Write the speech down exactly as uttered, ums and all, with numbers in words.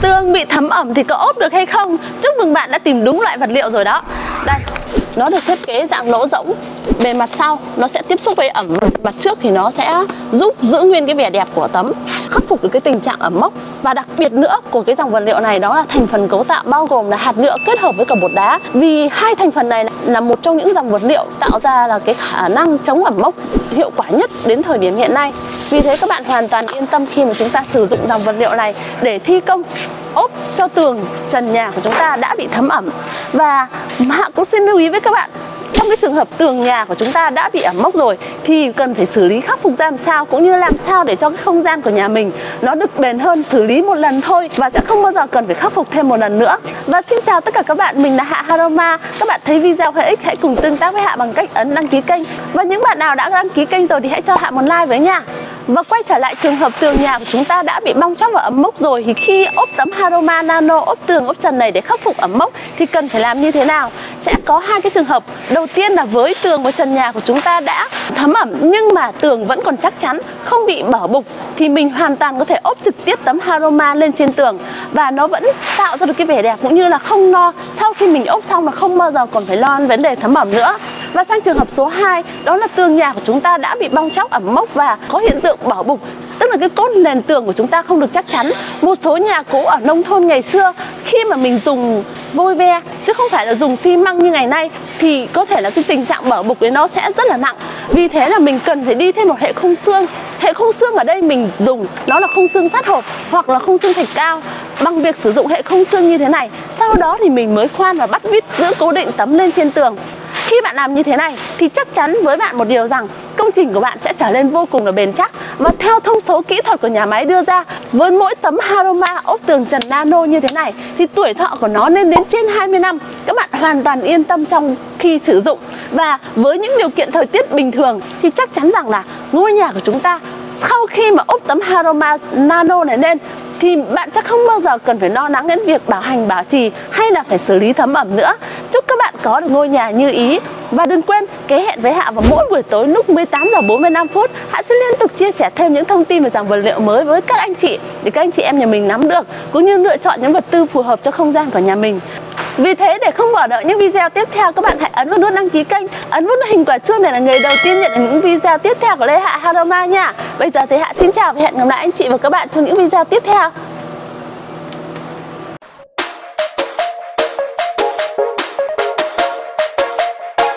Tương bị thấm ẩm thì có ốp được hay không? Chúc mừng bạn đã tìm đúng loại vật liệu rồi đó. Đây, nó được thiết kế dạng lỗ rỗng. Bề mặt sau nó sẽ tiếp xúc với ẩm, mặt trước thì nó sẽ giúp giữ nguyên cái vẻ đẹp của tấm, khắc phục được cái tình trạng ẩm mốc. Và đặc biệt nữa của cái dòng vật liệu này đó là thành phần cấu tạo bao gồm là hạt nhựa kết hợp với cả bột đá. Vì hai thành phần này là một trong những dòng vật liệu tạo ra là cái khả năng chống ẩm mốc hiệu quả nhất đến thời điểm hiện nay. Vì thế các bạn hoàn toàn yên tâm khi mà chúng ta sử dụng dòng vật liệu này để thi công ốp cho tường, trần nhà của chúng ta đã bị thấm ẩm. Và Hạ cũng xin lưu ý với các bạn, trong cái trường hợp tường nhà của chúng ta đã bị ẩm mốc rồi thì cần phải xử lý khắc phục ra làm sao, cũng như làm sao để cho cái không gian của nhà mình nó được bền hơn, xử lý một lần thôi và sẽ không bao giờ cần phải khắc phục thêm một lần nữa. Và xin chào tất cả các bạn, mình là Hạ Haroma. Các bạn thấy video hữu ích hãy cùng tương tác với Hạ bằng cách ấn đăng ký kênh. Và những bạn nào đã đăng ký kênh rồi thì hãy cho Hạ một like với nha. Và quay trở lại trường hợp tường nhà của chúng ta đã bị bong tróc và ẩm mốc rồi thì khi ốp tấm Haroma Nano, ốp tường, ốp trần này để khắc phục ẩm mốc thì cần phải làm như thế nào? Sẽ có hai cái trường hợp. Đầu tiên là với tường và trần nhà của chúng ta đã thấm ẩm nhưng mà tường vẫn còn chắc chắn, không bị bở bục thì mình hoàn toàn có thể ốp trực tiếp tấm Haroma lên trên tường và nó vẫn tạo ra được cái vẻ đẹp cũng như là không lo. Sau khi mình ốp xong là không bao giờ còn phải lo vấn đề thấm ẩm nữa. Và sang trường hợp số hai, đó là tường nhà của chúng ta đã bị bong tróc ẩm mốc và có hiện tượng bở bục, tức là cái cốt nền tường của chúng ta không được chắc chắn. Một số nhà cũ ở nông thôn ngày xưa khi mà mình dùng vôi ve chứ không phải là dùng xi măng như ngày nay thì có thể là cái tình trạng bở bục đấy nó sẽ rất là nặng. Vì thế là mình cần phải đi thêm một hệ khung xương. Hệ khung xương ở đây mình dùng đó là khung xương sát hộp hoặc là khung xương thạch cao. Bằng việc sử dụng hệ khung xương như thế này, sau đó thì mình mới khoan và bắt vít giữ cố định tấm lên trên tường. Khi bạn làm như thế này thì chắc chắn với bạn một điều rằng công trình của bạn sẽ trở nên vô cùng là bền chắc. Và theo thông số kỹ thuật của nhà máy đưa ra, với mỗi tấm Haroma ốp tường trần nano như thế này thì tuổi thọ của nó lên đến trên hai mươi năm. Các bạn hoàn toàn yên tâm trong khi sử dụng. Và với những điều kiện thời tiết bình thường thì chắc chắn rằng là ngôi nhà của chúng ta sau khi mà ốp tấm Haroma Nano này lên thì bạn sẽ không bao giờ cần phải lo lắng đến việc bảo hành, bảo trì hay là phải xử lý thấm ẩm nữa. Chúc các bạn có được ngôi nhà như ý. Và đừng quên kế hẹn với Hạ vào mỗi buổi tối lúc mười tám giờ bốn mươi lăm phút. Hạ sẽ liên tục chia sẻ thêm những thông tin về dòng vật liệu mới với các anh chị để các anh chị em nhà mình nắm được, cũng như lựa chọn những vật tư phù hợp cho không gian của nhà mình. Vì thế để không bỏ lỡ những video tiếp theo, các bạn hãy ấn vào nút đăng ký kênh, ấn vào hình quả chuông để là người đầu tiên nhận được những video tiếp theo của Lê Hạ Haroma nha. Bây giờ thì Hạ xin chào và hẹn gặp lại anh chị và các bạn trong những video tiếp theo.